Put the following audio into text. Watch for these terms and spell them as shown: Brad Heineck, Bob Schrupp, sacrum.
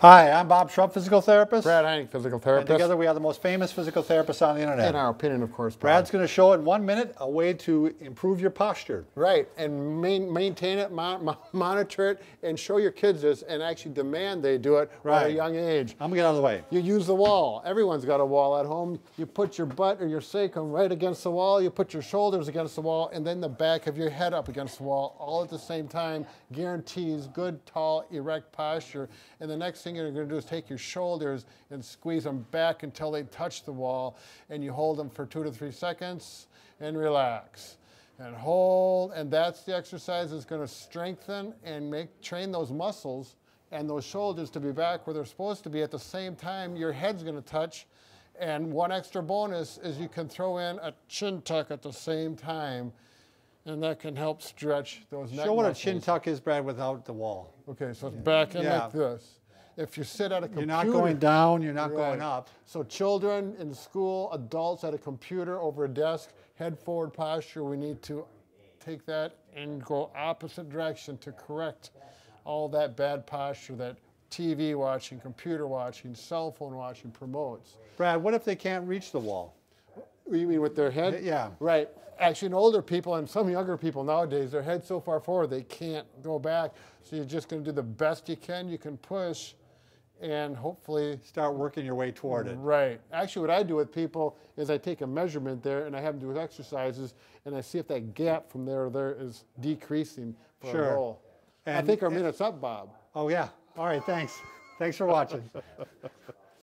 Hi, I'm Bob Schrupp, physical therapist. Brad Heineck, physical therapist. And together we are the most famous physical therapists on the internet. In our opinion, of course, Bob. Brad's going to show in 1 minute a way to improve your posture. Right, and maintain it, monitor it, and show your kids this, and actually demand they do it at a young age. I'm going to get out of the way. You use the wall. Everyone's got a wall at home. You put your butt or your sacrum right against the wall, you put your shoulders against the wall, and then the back of your head up against the wall, all at the same time, guarantees good, tall, erect posture. And the next thing you're going to do is take your shoulders and squeeze them back until they touch the wall, and you hold them for 2 to 3 seconds and relax and hold, and that's the exercise that's going to strengthen and train those muscles and those shoulders to be back where they're supposed to be. At the same time, your head's going to touch, and one extra bonus is you can throw in a chin tuck at the same time, and that can help stretch those neck muscles. Show what a chin tuck is, Brad, without the wall. Okay, so it's back in like this. If you sit at a computer. You're not going down, you're not going up. So children in school, adults at a computer over a desk, head forward posture, we need to take that and go opposite direction to correct all that bad posture that TV watching, computer watching, cell phone watching promotes. Brad, what if they can't reach the wall? You mean with their head? Yeah. Right. Actually, in older people and some younger people nowadays, their head's so far forward they can't go back. So you're just going to do the best you can. You can push and hopefully start working your way toward it. Right. Actually, what I do with people is I take a measurement there and I have them do exercises, and I see if that gap from there to there is decreasing for a goal. I think our minute's up, Bob. Oh, yeah. All right. Thanks. Thanks for watching.